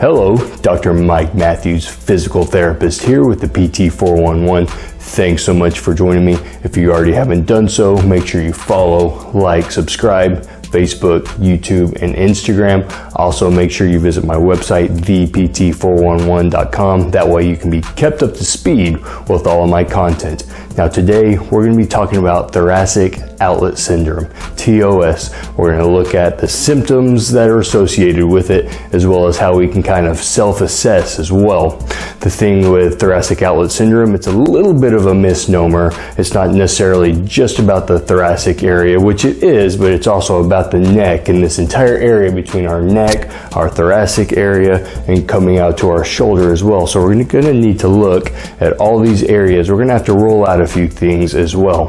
Hello, Dr. Mike Matthews, physical therapist here with the PT411. Thanks so much for joining me. If you already haven't done so, make sure you follow, like, subscribe, Facebook, YouTube, and Instagram. Also, make sure you visit my website, thept411.com. That way you can be kept up to speed with all of my content. Now today, we're gonna be talking about thoracic outlet syndrome, TOS. We're gonna look at the symptoms that are associated with it, as well as how we can kind of self-assess as well. The thing with thoracic outlet syndrome, it's a little bit of a misnomer. It's not necessarily just about the thoracic area, which it is, but it's also about the neck and this entire area between our neck, our thoracic area, and coming out to our shoulder as well. So we're gonna need to look at all these areas. We're gonna have to roll out a few things as well.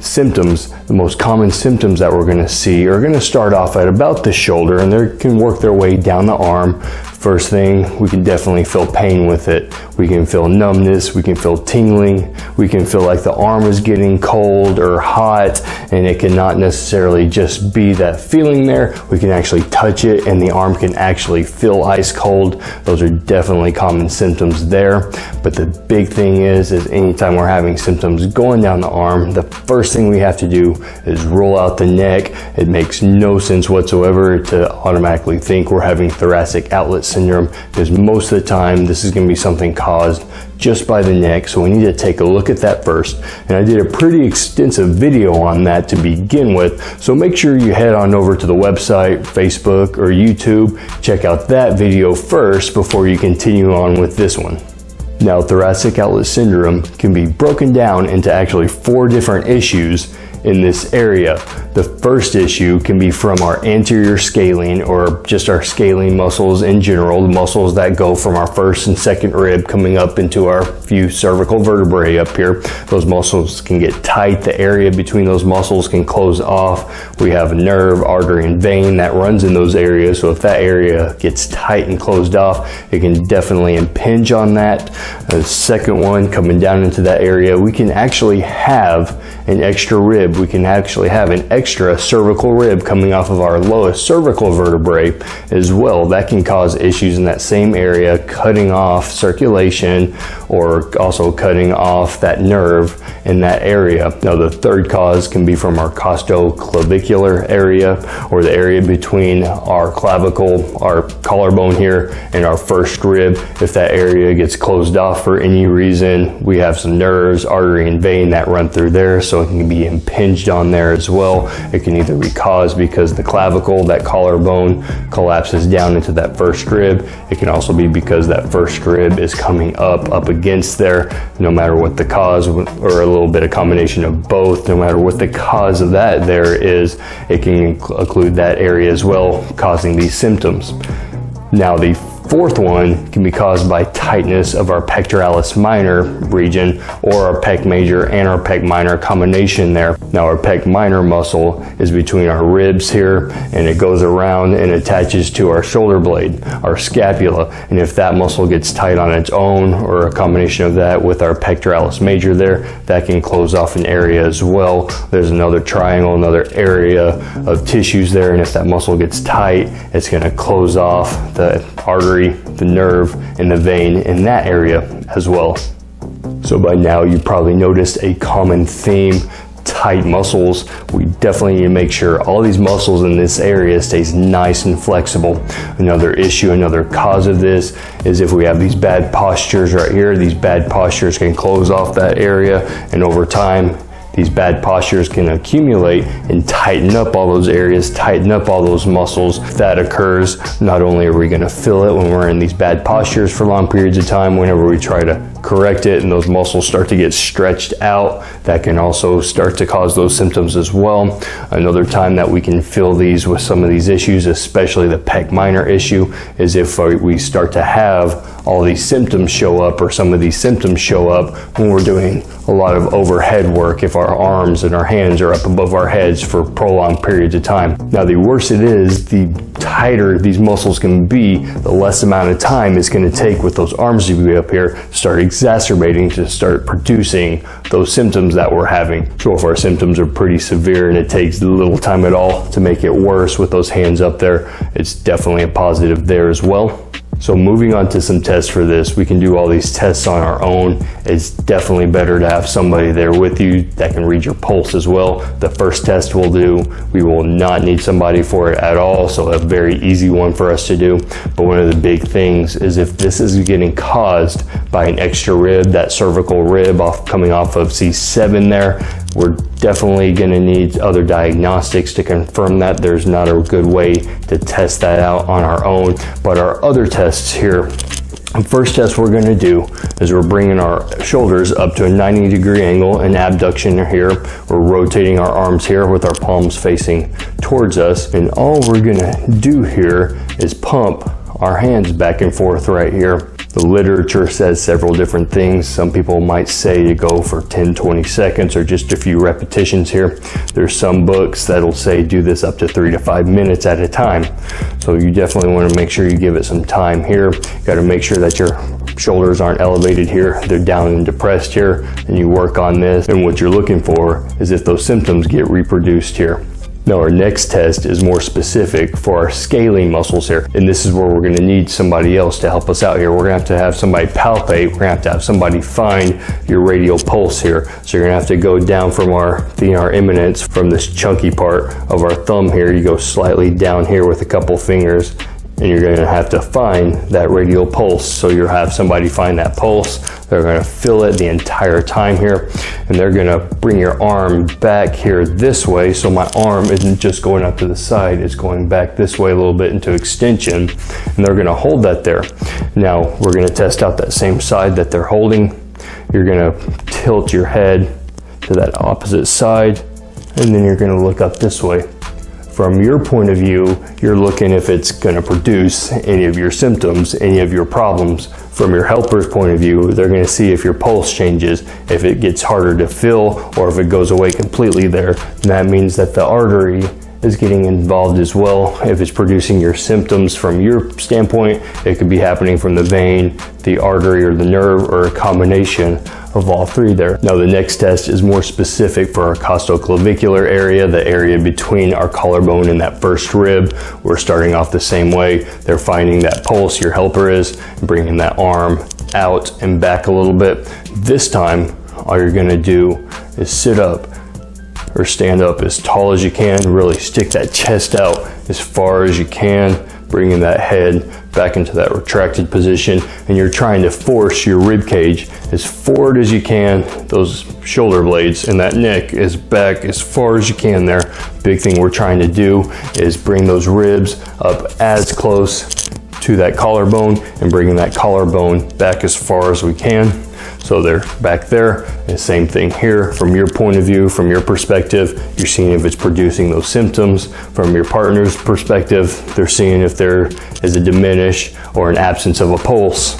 Symptoms, the most common symptoms that we're going to see are going to start off at about the shoulder, and they can work their way down the arm. First thing, we can definitely feel pain with it. We can feel numbness, we can feel tingling, we can feel like the arm is getting cold or hot, and it cannot necessarily just be that feeling there. We can actually touch it and the arm can actually feel ice cold. Those are definitely common symptoms there. But the big thing is anytime we're having symptoms going down the arm, the first thing we have to do is roll out the neck. It makes no sense whatsoever to automatically think we're having thoracic outlet syndrome, because most of the time this is going to be something caused just by the neck. So we need to take a look at that first. And I did a pretty extensive video on that to begin with. So make sure you head on over to the website, Facebook, or YouTube. Check out that video first before you continue on with this one. Now, thoracic outlet syndrome can be broken down into actually 4 different issues in this area. The first issue can be from our anterior scalene, or just our scalene muscles in general, the muscles that go from our first and second rib coming up into our few cervical vertebrae up here. Those muscles can get tight. The area between those muscles can close off. We have a nerve, artery, and vein that runs in those areas. So if that area gets tight and closed off, it can definitely impinge on that. The second one, coming down into that area, we can actually have an extra rib. We can actually have an extra cervical rib coming off of our lowest cervical vertebrae as well. That can cause issues in that same area, cutting off circulation or also cutting off that nerve in that area. Now, the third cause can be from our costoclavicular area, or the area between our clavicle, our collarbone here, and our first rib. If that area gets closed off for any reason, we have some nerves, artery, and vein that run through there, so it can be impinged on there as well. It can either be caused because the clavicle, that collarbone, collapses down into that first rib. It can also be because that first rib is coming up against there. No matter what the cause, or a little bit of combination of both, no matter what the cause of that there is, it can include that area as well, causing these symptoms. Now, the fourth one can be caused by tightness of our pectoralis minor region, or our pec major and our pec minor combination there. Now, our pec minor muscle is between our ribs here, and it goes around and attaches to our shoulder blade, our scapula. And if that muscle gets tight on its own, or a combination of that with our pectoralis major there, that can close off an area as well. There's another triangle, another area of tissues there, and if that muscle gets tight, it's going to close off the artery, the nerve, and the vein in that area as well. So by now you probably noticed a common theme: tight muscles. We definitely need to make sure all these muscles in this area stays nice and flexible. Another issue, another cause of this is if we have these bad postures right here, these bad postures can close off that area, and over time these bad postures can accumulate and tighten up all those areas, tighten up all those muscles. If that occurs, not only are we going to feel it when we're in these bad postures for long periods of time, whenever we try to correct it and those muscles start to get stretched out, that can also start to cause those symptoms as well. Another time that we can feel these with some of these issues, especially the pec minor issue, is if we start to have all these symptoms show up, or some of these symptoms show up when we're doing a lot of overhead work, if our arms and our hands are up above our heads for prolonged periods of time. Now, the worse it is, the tighter these muscles can be, the less amount of time it's going to take with those arms to be up here, start exacerbating, to start producing those symptoms that we're having. So if our symptoms are pretty severe and it takes little time at all to make it worse with those hands up there, it's definitely a positive there as well. So moving on to some tests for this, we can do all these tests on our own. It's definitely better to have somebody there with you that can read your pulse as well. The first test we'll do, we will not need somebody for it at all, so a very easy one for us to do. But one of the big things is if this is getting caused by an extra rib, that cervical rib coming off of C7 there, we're definitely going to need other diagnostics to confirm that. There's not a good way to test that out on our own. But our other tests here, the first test we're going to do is we're bringing our shoulders up to a 90-degree angle and abduction here. We're rotating our arms here with our palms facing towards us. And all we're going to do here is pump our hands back and forth right here. The literature says several different things. Some people might say to go for 10, 20 seconds or just a few repetitions here. There's some books that'll say do this up to 3 to 5 minutes at a time. So you definitely want to make sure you give it some time here. You got to make sure that your shoulders aren't elevated here. They're down and depressed here, and you work on this. And what you're looking for is if those symptoms get reproduced here. Now our next test is more specific for our scaling muscles here. And this is where we're gonna need somebody else to help us out here. We're gonna have somebody palpate. We're gonna have somebody find your radial pulse here. So you're gonna have to go down from our eminence, from this chunky part of our thumb here. You go slightly down here with a couple fingers, and you're gonna have to find that radial pulse. So you'll have somebody find that pulse. They're gonna feel it the entire time here, and they're gonna bring your arm back here this way. So my arm isn't just going up to the side, it's going back this way a little bit into extension, and they're gonna hold that there. Now we're gonna test out that same side that they're holding. You're gonna tilt your head to that opposite side, and then you're gonna look up this way. From your point of view, you're looking if it's going to produce any of your symptoms, any of your problems. From your helper's point of view, they're going to see if your pulse changes, if it gets harder to feel, or if it goes away completely there. And that means that the artery is getting involved as well. If it's producing your symptoms from your standpoint, it could be happening from the vein, the artery, or the nerve, or a combination of all three there. Now the next test is more specific for our costoclavicular area, the area between our collarbone and that first rib. We're starting off the same way. They're finding that pulse, your helper is, bringing that arm out and back a little bit. This time, all you're gonna do is sit up or stand up as tall as you can, really stick that chest out as far as you can, bringing that head back into that retracted position, and you're trying to force your rib cage as forward as you can, those shoulder blades and that neck is back as far as you can there. Big thing we're trying to do is bring those ribs up as close to that collarbone and bringing that collarbone back as far as we can. So they're back there, and same thing here. From your point of view, from your perspective, you're seeing if it's producing those symptoms. From your partner's perspective, they're seeing if there is a diminish or an absence of a pulse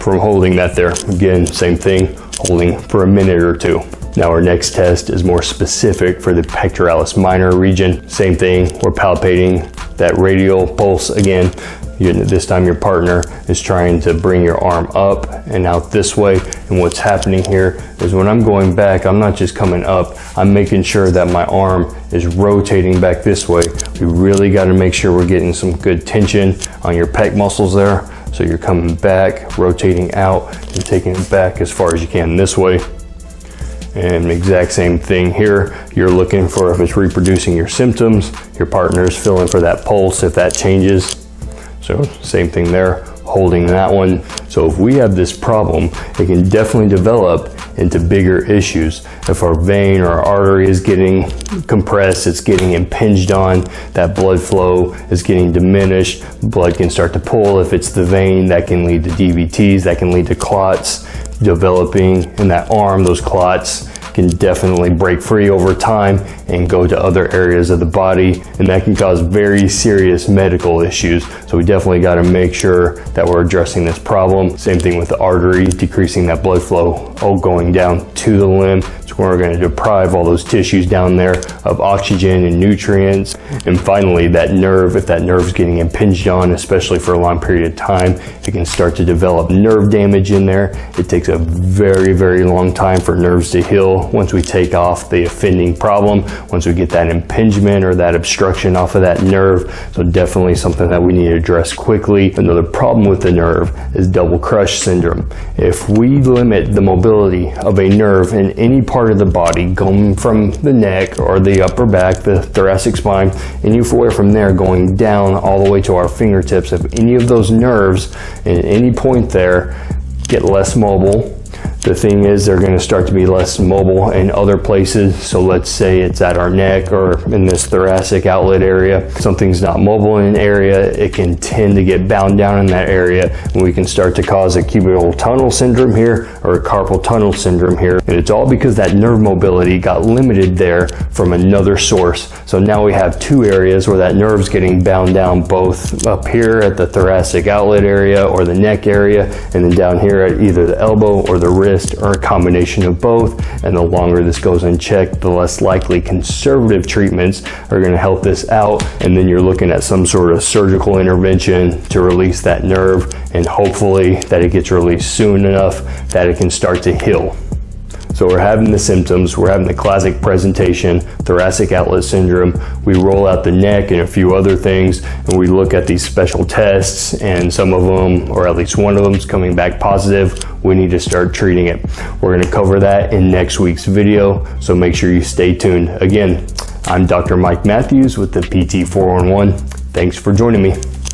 from holding that there. Again, same thing, holding for a minute or two. Now our next test is more specific for the pectoralis minor region. Same thing, we're palpating that radial pulse again. This time your partner is trying to bring your arm up and out this way. And what's happening here is when I'm going back, I'm not just coming up, I'm making sure that my arm is rotating back this way. We really got to make sure we're getting some good tension on your pec muscles there. So you're coming back, rotating out, and taking it back as far as you can this way. And exact same thing here. You're looking for if it's reproducing your symptoms, your partner's feeling for that pulse, if that changes. So same thing there, holding that one. So if we have this problem, it can definitely develop into bigger issues. If our vein or our artery is getting compressed, it's getting impinged on, that blood flow is getting diminished, blood can start to pull. If it's the vein, that can lead to DVTs, that can lead to clots developing in that arm. Those clots can definitely break free over time and go to other areas of the body, and that can cause very serious medical issues. So we definitely got to make sure that we're addressing this problem. Same thing with the artery, decreasing that blood flow, all going down to the limb, So we're going to deprive all those tissues down there of oxygen and nutrients. And finally, that nerve, if that nerve is getting impinged on, especially for a long period of time, it can start to develop nerve damage in there. It takes a very, very long time for nerves to heal once we take off the offending problem, once we get that impingement or that obstruction off of that nerve. So definitely something that we need to address quickly. Another problem with the nerve is double crush syndrome. If we limit the mobility of a nerve in any part of the body, going from the neck or the upper back, the thoracic spine, anywhere from there going down all the way to our fingertips, if any of those nerves at any point there get less mobile, the thing is they're going to start to be less mobile in other places. So let's say it's at our neck or in this thoracic outlet area. Something's not mobile in an area, it can tend to get bound down in that area, and we can start to cause a cubital tunnel syndrome here or a carpal tunnel syndrome here. And it's all because that nerve mobility got limited there from another source. So now we have two areas where that nerve's getting bound down, both up here at the thoracic outlet area or the neck area, and then down here at either the elbow or the wrist, or a combination of both. And the longer this goes unchecked, the less likely conservative treatments are going to help this out. And then you're looking at some sort of surgical intervention to release that nerve, and hopefully that it gets released soon enough that it can start to heal. So we're having the symptoms, we're having the classic presentation, thoracic outlet syndrome. We roll out the neck and a few other things, and we look at these special tests, and some of them, or at least one of them, is coming back positive. We need to start treating it. We're going to cover that in next week's video, so make sure you stay tuned. Again, I'm Dr. Mike Matthews with the PT411. Thanks for joining me.